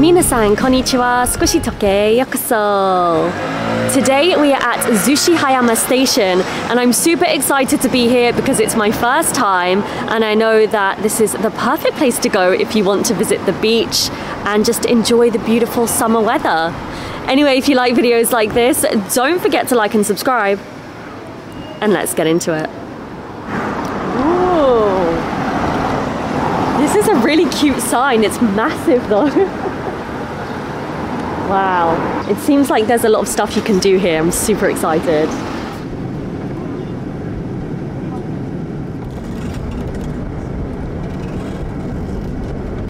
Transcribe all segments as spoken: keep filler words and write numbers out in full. Minasan konnichiwa, Squishy Talk, yokoso. Today we are at Zushi Hayama Station and I'm super excited to be here because it's my first time and I know that this is the perfect place to go if you want to visit the beach and just enjoy the beautiful summer weather. Anyway, if you like videos like this, don't forget to like and subscribe. And let's get into it. Ooh. This is a really cute sign. It's massive though. Wow. It seems like there's a lot of stuff you can do here. I'm super excited.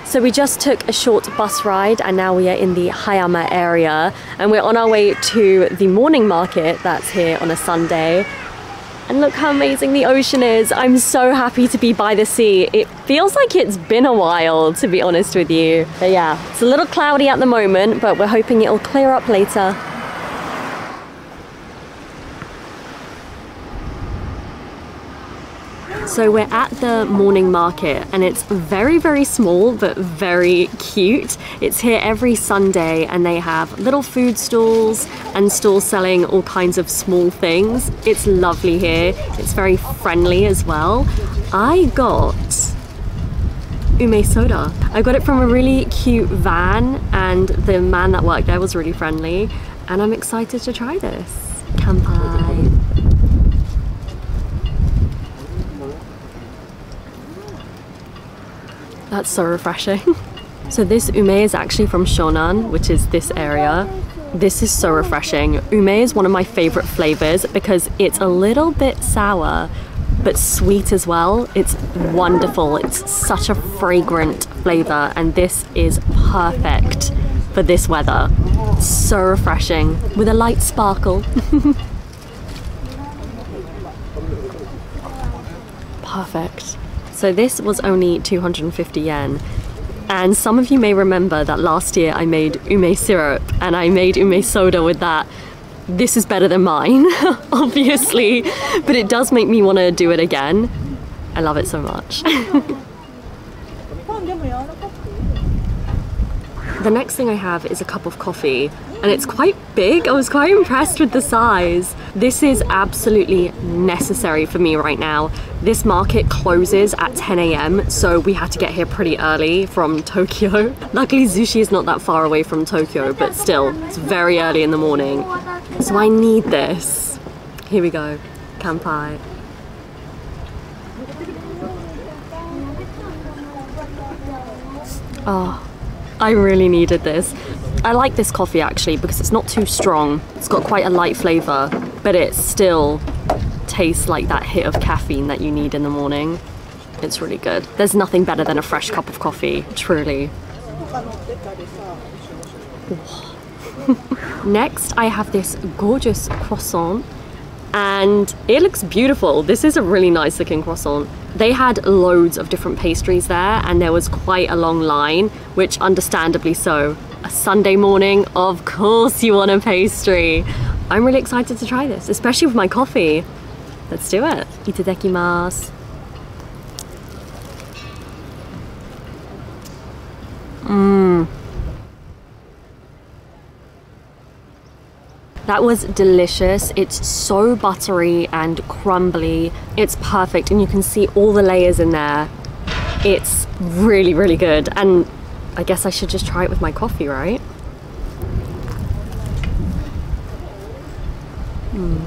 So we just took a short bus ride and now we are in the Hayama area and we're on our way to the morning market that's here on a Sunday. And look how amazing the ocean is. I'm so happy to be by the sea. It feels like it's been a while, to be honest with you. But yeah, it's a little cloudy at the moment, but we're hoping it'll clear up later. So we're at the morning market and it's very, very small, but very cute. It's here every Sunday and they have little food stalls and stalls selling all kinds of small things. It's lovely here. It's very friendly as well. I got ume soda. I got it from a really cute van and the man that worked there was really friendly and I'm excited to try this. Kanpai. That's so refreshing. So this ume is actually from Shonan, which is this area. This is so refreshing. Ume is one of my favorite flavors because it's a little bit sour, but sweet as well. It's wonderful. It's such a fragrant flavor and this is perfect for this weather. It's so refreshing with a light sparkle. Perfect. So this was only two hundred fifty yen and some of you may remember that last year I made ume syrup and I made ume soda with that. This is better than mine, obviously, but it does make me want to do it again. I love it so much. The next thing I have is a cup of coffee and it's quite big. I was quite impressed with the size. This is absolutely necessary for me right now. This market closes at ten A M so we had to get here pretty early from Tokyo. Luckily Zushi is not that far away from Tokyo, but still, it's very early in the morning. So I need this. Here we go. Kanpai. Oh. I really needed this. I like this coffee actually because it's not too strong. It's got quite a light flavor, but it still tastes like that hit of caffeine that you need in the morning. It's really good. There's nothing better than a fresh cup of coffee, truly. Next, I have this gorgeous croissant and it looks beautiful. This is a really nice looking croissant. They had loads of different pastries there and there was quite a long line, which understandably so. A Sunday morning, of course you want a pastry. I'm really excited to try this, especially with my coffee. Let's do it. Itadakimasu. Mmm. That was delicious. It's so buttery and crumbly. It's perfect and you can see all the layers in there. It's really, really good. And I guess I should just try it with my coffee, right? Mm.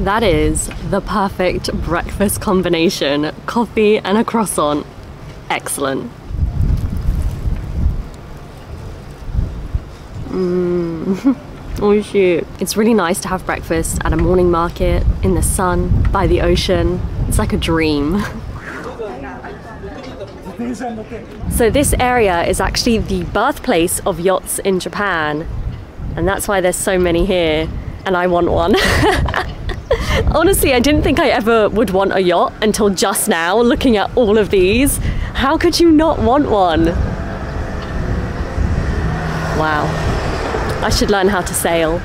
That is the perfect breakfast combination. Coffee and a croissant. Excellent. Mmm, oishii. It's really nice to have breakfast at a morning market, in the sun, by the ocean. It's like a dream. So this area is actually the birthplace of yachts in Japan. And that's why there's so many here. And I want one. Honestly, I didn't think I ever would want a yacht until just now, looking at all of these. How could you not want one? Wow. I should learn how to sail.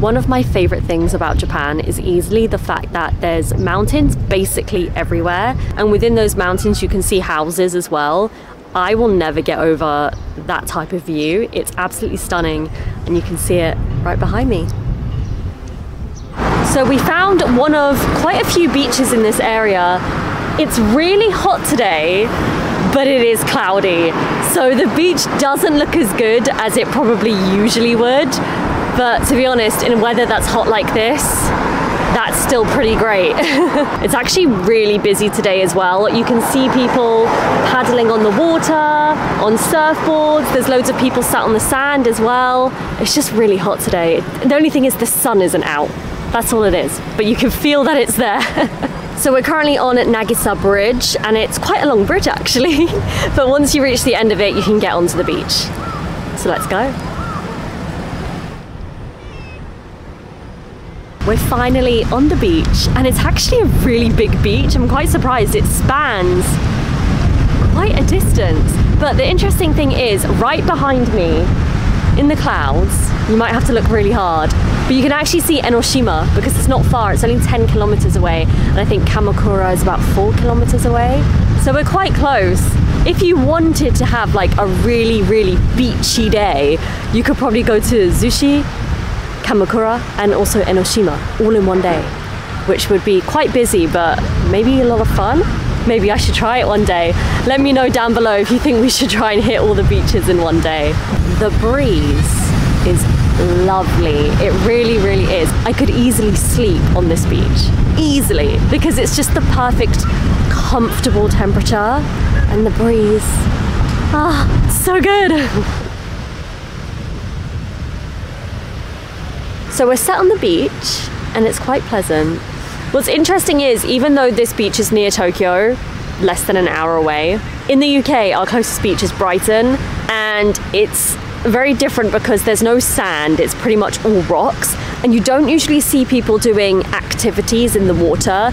One of my favorite things about Japan is easily the fact that there's mountains basically everywhere, and within those mountains you can see houses as well. I will never get over that type of view. It's absolutely stunning, and you can see it right behind me. So we found one of quite a few beaches in this area. It's really hot today, but it is cloudy, so the beach doesn't look as good as it probably usually would. But to be honest, in weather that's hot like this, that's still pretty great. It's actually really busy today as well. You can see people paddling on the water, on surfboards. There's loads of people sat on the sand as well. It's just really hot today. The only thing is the sun isn't out. That's all it is. But you can feel that it's there. So we're currently on Nagisa Bridge, and it's quite a long bridge actually. But once you reach the end of it, you can get onto the beach. So let's go. We're finally on the beach, and it's actually a really big beach. I'm quite surprised. It spans quite a distance. But the interesting thing is, right behind me, in the clouds, you might have to look really hard, but you can actually see Enoshima because it's not far. It's only ten kilometers away, and I think Kamakura is about four kilometers away. So we're quite close. If you wanted to have like a really, really beachy day, you could probably go to Zushi, Kamakura, and also Enoshima all in one day, which would be quite busy, but maybe a lot of fun. Maybe I should try it one day. Let me know down below if you think we should try and hit all the beaches in one day. The breeze is lovely. It really, really is. I could easily sleep on this beach. Easily. Because it's just the perfect, comfortable temperature. And the breeze. Ah, so good. So we're sat on the beach, and it's quite pleasant. What's interesting is, even though this beach is near Tokyo, less than an hour away, in the U K our closest beach is Brighton, and it's very different because there's no sand, it's pretty much all rocks, and you don't usually see people doing activities in the water,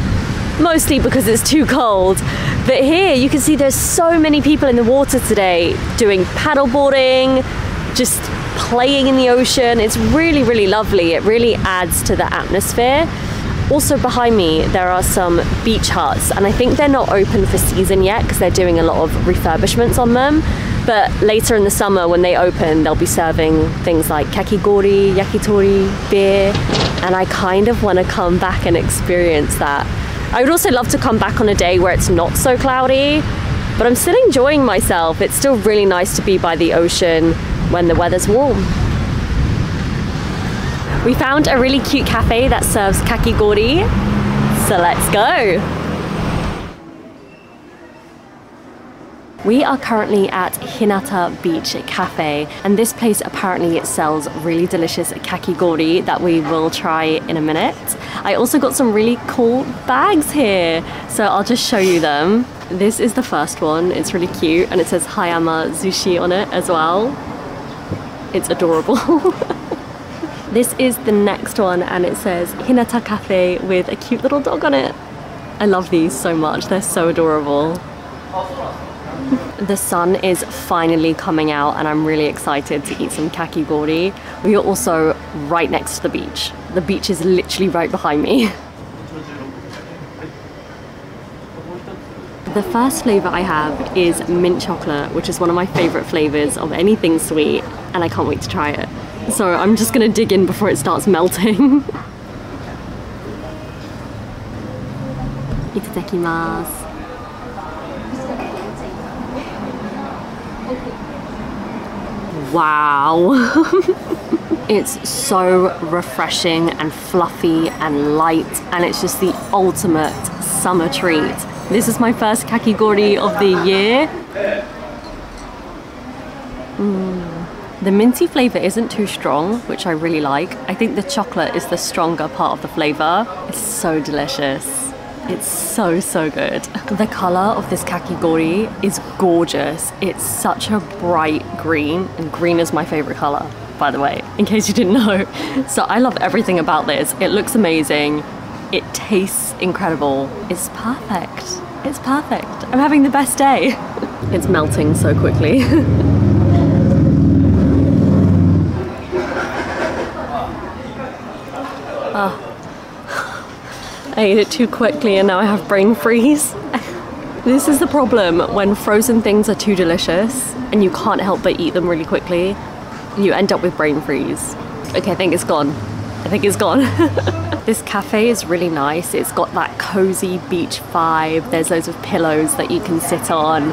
mostly because it's too cold. But here you can see there's so many people in the water today doing paddleboarding, just playing in the ocean. It's really, really lovely. It really adds to the atmosphere. Also behind me there are some beach huts, and I think they're not open for season yet because they're doing a lot of refurbishments on them, but later in the summer when they open they'll be serving things like kakigori, yakitori, beer, and I kind of want to come back and experience that. I would also love to come back on a day where it's not so cloudy, but I'm still enjoying myself. It's still really nice to be by the ocean when the weather's warm. We found a really cute cafe that serves kakigori, so let's go. We are currently at Hinata Beach Cafe, and this place apparently it sells really delicious kakigori that we will try in a minute. I also got some really cool bags here, so I'll just show you them. This is the first one. It's really cute, and it says Hayama Zushi on it as well. It's adorable. This is the next one, and it says Hinata Cafe with a cute little dog on it. I love these so much. They're so adorable. The sun is finally coming out, and I'm really excited to eat some kakigori. We are also right next to the beach. The beach is literally right behind me. The first flavour I have is mint chocolate, which is one of my favourite flavours of anything sweet, and I can't wait to try it. So I'm just going to dig in before it starts melting. Itadakimasu. Wow! It's so refreshing and fluffy and light, and it's just the ultimate summer treat. This is my first kakigori of the year. Mm. The minty flavour isn't too strong, which I really like. I think the chocolate is the stronger part of the flavour. It's so delicious. It's so, so good. The colour of this kakigori is gorgeous. It's such a bright green, and green is my favourite colour, by the way, in case you didn't know. So I love everything about this. It looks amazing. It tastes incredible. It's perfect. It's perfect. I'm having the best day. It's melting so quickly. I ate it too quickly and now I have brain freeze. This is the problem when frozen things are too delicious and you can't help but eat them really quickly. You end up with brain freeze. Okay, I think it's gone. I think it's gone. This cafe is really nice. It's got that cozy beach vibe. There's loads of pillows that you can sit on.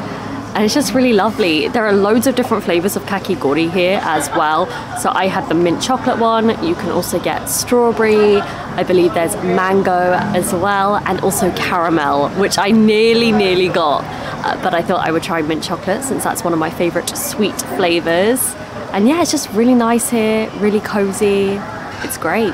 And it's just really lovely. There are loads of different flavors of kakigori here as well. So I had the mint chocolate one. You can also get strawberry. I believe there's mango as well, and also caramel, which I nearly, nearly got. Uh, but I thought I would try mint chocolate since that's one of my favorite sweet flavors. And yeah, it's just really nice here, really cozy. It's great.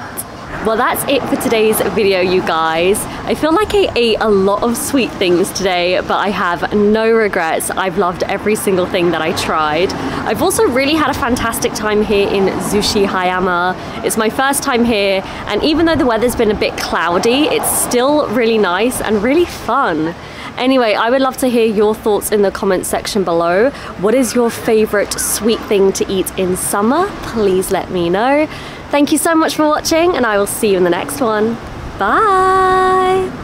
Well, that's it for today's video, you guys. I feel like I ate a lot of sweet things today, but I have no regrets. I've loved every single thing that I tried. I've also really had a fantastic time here in Zushi Hayama. It's my first time here, and even though the weather's been a bit cloudy, it's still really nice and really fun. Anyway, I would love to hear your thoughts in the comments section below. What is your favorite sweet thing to eat in summer? Please let me know. Thank you so much for watching, and I will see you in the next one. Bye!